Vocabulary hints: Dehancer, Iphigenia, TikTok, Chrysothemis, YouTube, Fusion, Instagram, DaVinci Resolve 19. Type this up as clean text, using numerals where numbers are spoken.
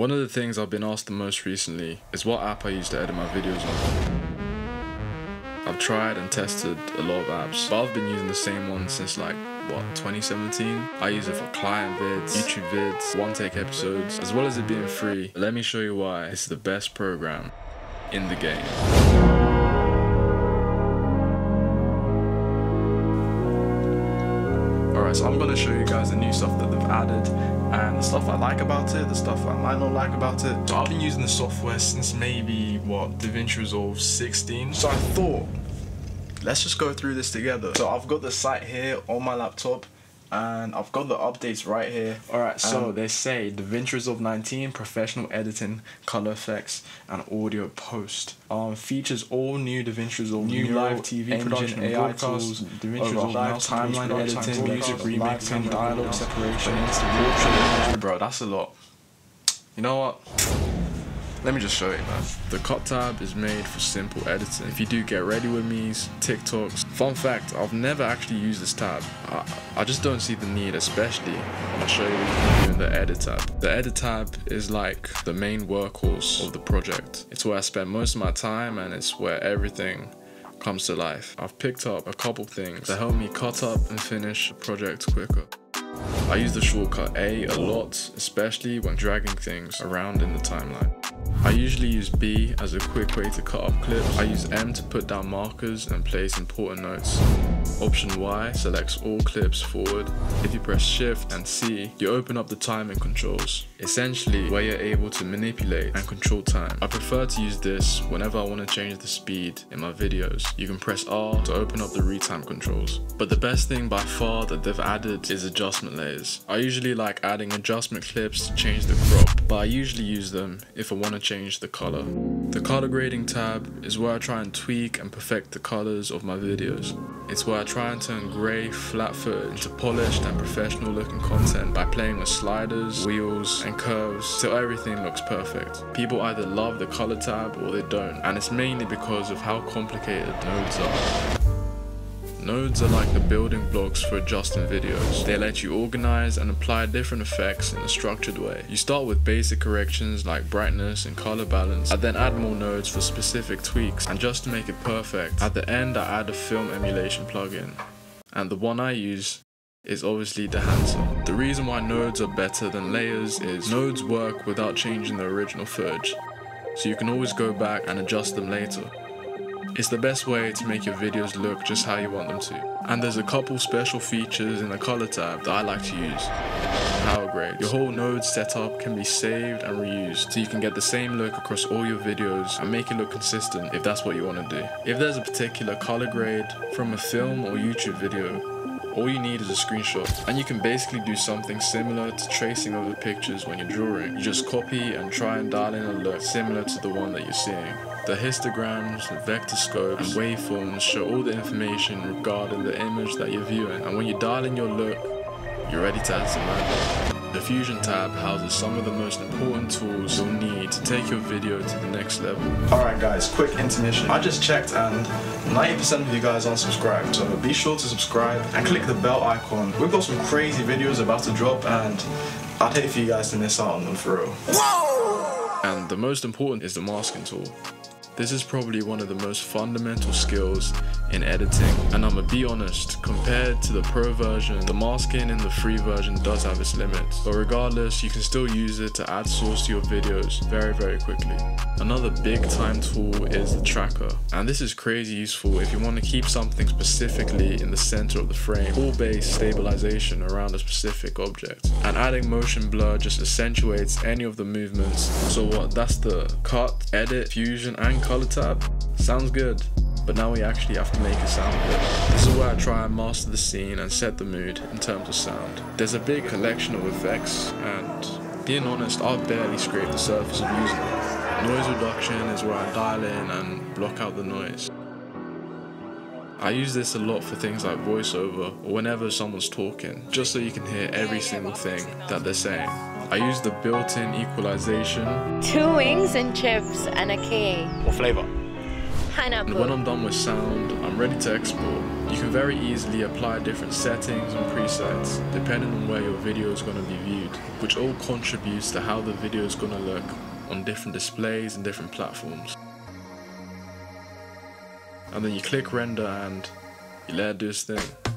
One of the things I've been asked the most recently is what app I use to edit my videos on. I've tried and tested a lot of apps, but I've been using the same one since like, what, 2017? I use it for client vids, YouTube vids, one-take episodes, as well as it being free. Let me show you why it's the best program in the game. So I'm going to show you guys the new stuff that they've added and the stuff I like about it, the stuff I might not like about it. So I've been using the software since maybe, what, DaVinci Resolve 16. So I thought, let's just go through this together. So I've got the site here on my laptop and I've got the updates right here. Alright, so they say DaVinci Resolve 19, professional editing, color effects, and audio post. Features all new DaVinci Resolve, new live TV production, AI tools, DaVinci Resolve live timeline editing, music remixing, dialogue separation, Instagram. Bro, that's a lot. You know what? Let me just show you, man. The cut tab is made for simple editing. If you do get ready with me's, TikToks. Fun fact, I've never actually used this tab. I just don't see the need, especially when I show you what you can do in the edit tab. The edit tab is like the main workhorse of the project. It's where I spend most of my time and it's where everything comes to life. I've picked up a couple things that help me cut up and finish the project quicker. I use the shortcut A a lot, especially when dragging things around in the timeline. I usually use B as a quick way to cut up clips. I use M to put down markers and place important notes. Option Y selects all clips forward. If you press Shift and C, you open up the timing controls, essentially where you're able to manipulate and control time. I prefer to use this whenever I want to change the speed in my videos. You can press R to open up the retime controls. But the best thing by far that they've added is adjustment layers. I usually like adding adjustment clips to change the crop, but I usually use them if I want to change the color. The color grading tab is where I try and tweak and perfect the colors of my videos. It's where I try and turn grey, flat-footed into polished and professional looking content by playing with sliders, wheels and curves till everything looks perfect. People either love the color tab or they don't, and it's mainly because of how complicated nodes are. Nodes are like the building blocks for adjusting videos. They let you organize and apply different effects in a structured way. You start with basic corrections like brightness and color balance. I then add more nodes for specific tweaks, and just to make it perfect, at the end I add a film emulation plugin. And the one I use is obviously Dehancer. The reason why nodes are better than layers is nodes work without changing the original footage, so you can always go back and adjust them later. It's the best way to make your videos look just how you want them to. And there's a couple special features in the color tab that I like to use. Power grades. Your whole node setup can be saved and reused, so you can get the same look across all your videos and make it look consistent if that's what you want to do. If there's a particular color grade from a film or YouTube video, all you need is a screenshot, and you can basically do something similar to tracing over pictures when you're drawing. You just copy and try and dial in a look similar to the one that you're seeing. The histograms, the vector scopes, and waveforms show all the information regarding the image that you're viewing, and when you dial in your look, you're ready to add some magic. The Fusion tab houses some of the most important tools you'll need to take your video to the next level. Alright guys, quick intermission. I just checked and 90% of you guys aren't subscribed, so be sure to subscribe and click the bell icon. We've got some crazy videos about to drop and I'd hate for you guys to miss out on them for real. Whoa! And the most important is the masking tool. This is probably one of the most fundamental skills in editing, and I'ma be honest, compared to the pro version, the masking in the free version does have its limits, but regardless, you can still use it to add source to your videos very quickly. Another big time tool is the tracker, and this is crazy useful if you want to keep something specifically in the center of the frame, or base stabilization around a specific object, and adding motion blur just accentuates any of the movements. So what, that's the cut, edit, fusion and color tab. Sounds good, but now we actually have to make it sound good. This is where I try and master the scene and set the mood in terms of sound. There's a big collection of effects, and being honest, I've barely scraped the surface of using them. Noise reduction is where I dial in and block out the noise. I use this a lot for things like voiceover or whenever someone's talking, just so you can hear every single thing that they're saying. I use the built-in equalization. 2 wings and chips and a key. What flavour? pineapple. When I'm done with sound, I'm ready to export. You can very easily apply different settings and presets depending on where your video is going to be viewed, which all contributes to how the video is going to look on different displays and different platforms. And then you click render and you let it do its thing.